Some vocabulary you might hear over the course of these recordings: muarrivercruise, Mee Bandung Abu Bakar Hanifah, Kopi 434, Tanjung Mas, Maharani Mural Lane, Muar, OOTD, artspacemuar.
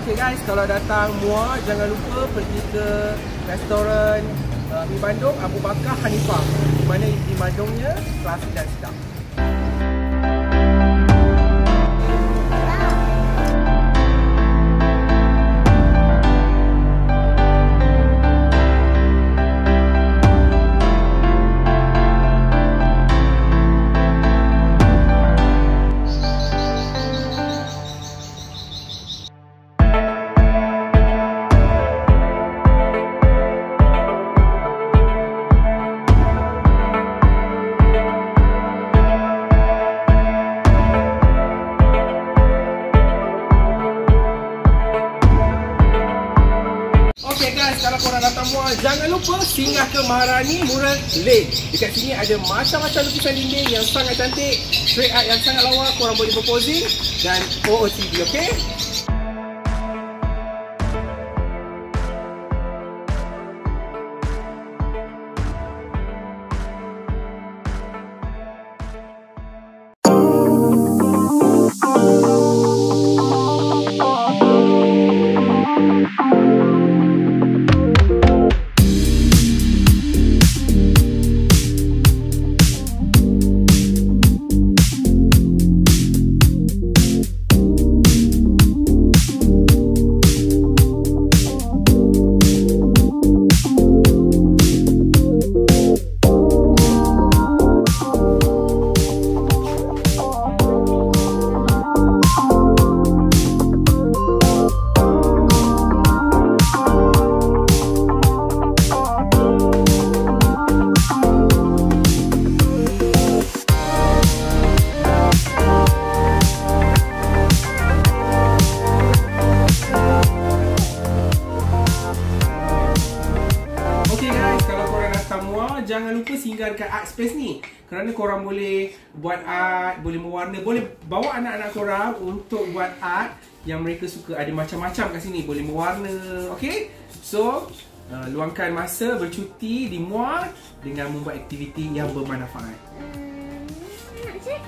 Okay guys, kalau datang Muar, jangan lupa pergi ke restoran Mee Bandung Abu Bakar Hanifah, di mana isi bandungnya klasik dan sedap. Okay guys, kalau korang datang Muar, jangan lupa singgah ke Maharani Mural Lane. Dekat sini ada macam-macam lukisan dinding yang sangat cantik, street art yang sangat lawa, korang boleh berposing dan OOTD, okay? Jangan lupa singgah dekat art space ni, kerana korang boleh buat art, boleh mewarna, boleh bawa anak-anak korang untuk buat art yang mereka suka. Ada macam-macam kat sini, boleh mewarna, okay? So, luangkan masa bercuti di Muar dengan membuat aktiviti yang bermanfaat. Nak cek?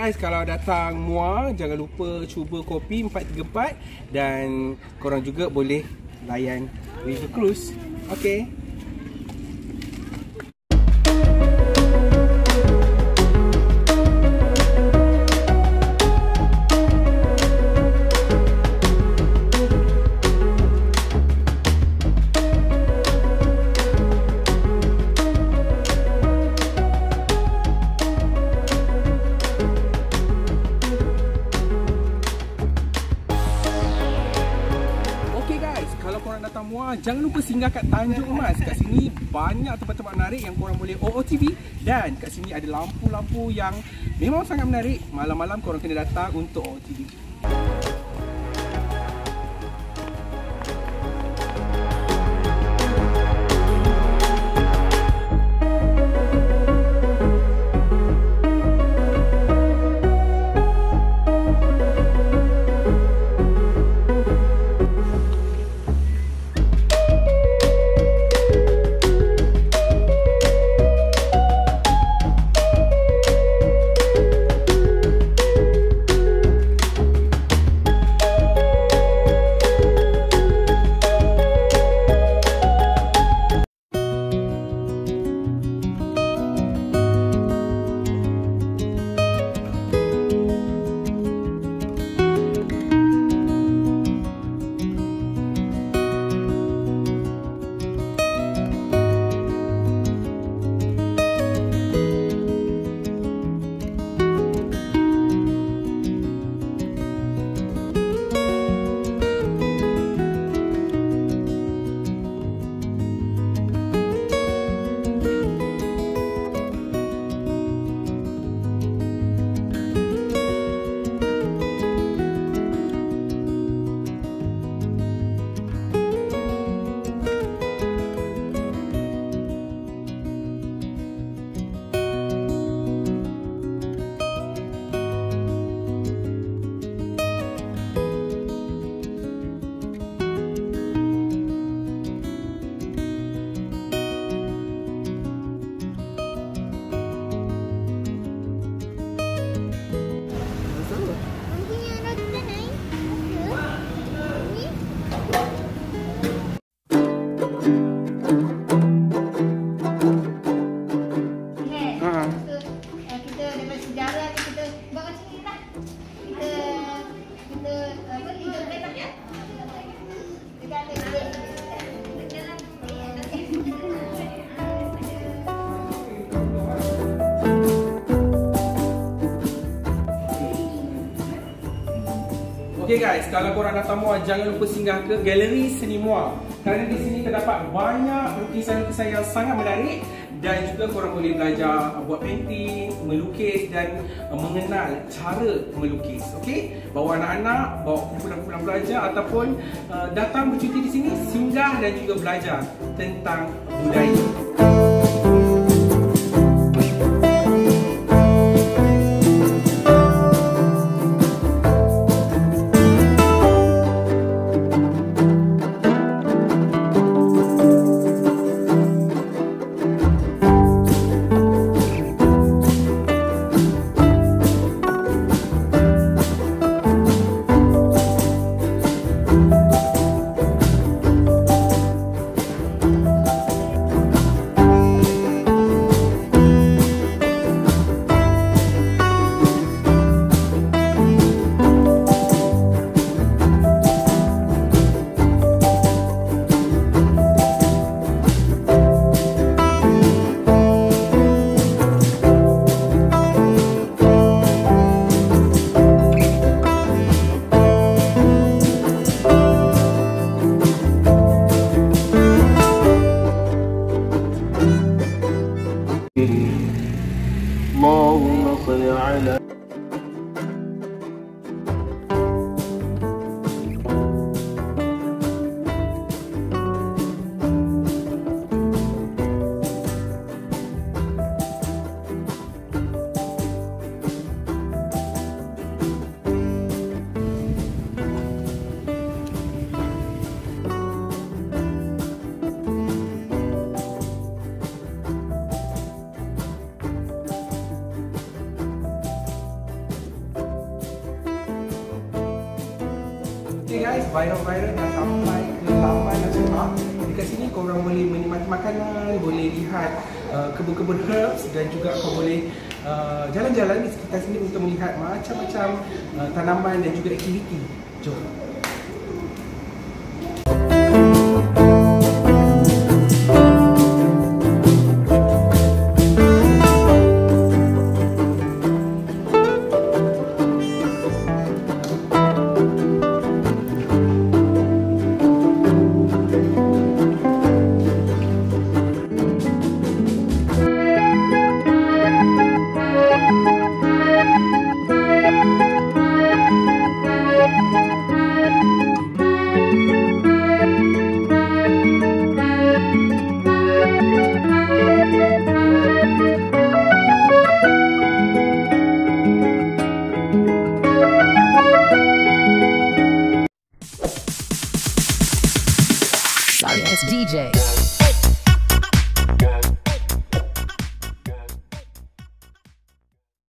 Guys, kalau datang Muar, jangan lupa cuba kopi 434 dan korang juga boleh layan River Cruise. Okay. Jangan lupa singgah kat Tanjung Mas. Kat sini banyak tempat-tempat menarik yang korang boleh OOTD. Dan kat sini ada lampu-lampu yang memang sangat menarik. Malam-malam korang kena datang untuk OOTD. Okey guys, kalau korang dah semua jangan lupa singgah ke Galeri Seni Muar. Kerana di sini terdapat banyak lukisan-lukisan yang sangat menarik dan juga korang boleh belajar buat painting, melukis dan mengenal cara melukis. Okey, bawa anak-anak, bawa kumpulan-kumpulan belajar ataupun datang bercuti di sini, singgah dan juga belajar tentang budaya. Okay guys, viral-viral dah sampai ke laman nasional. Dekat sini korang boleh menikmati makanan, boleh lihat kebun-kebun herbs dan juga kau boleh jalan-jalan di sekitar sini untuk melihat macam-macam tanaman dan juga aktiviti. Jom! DJ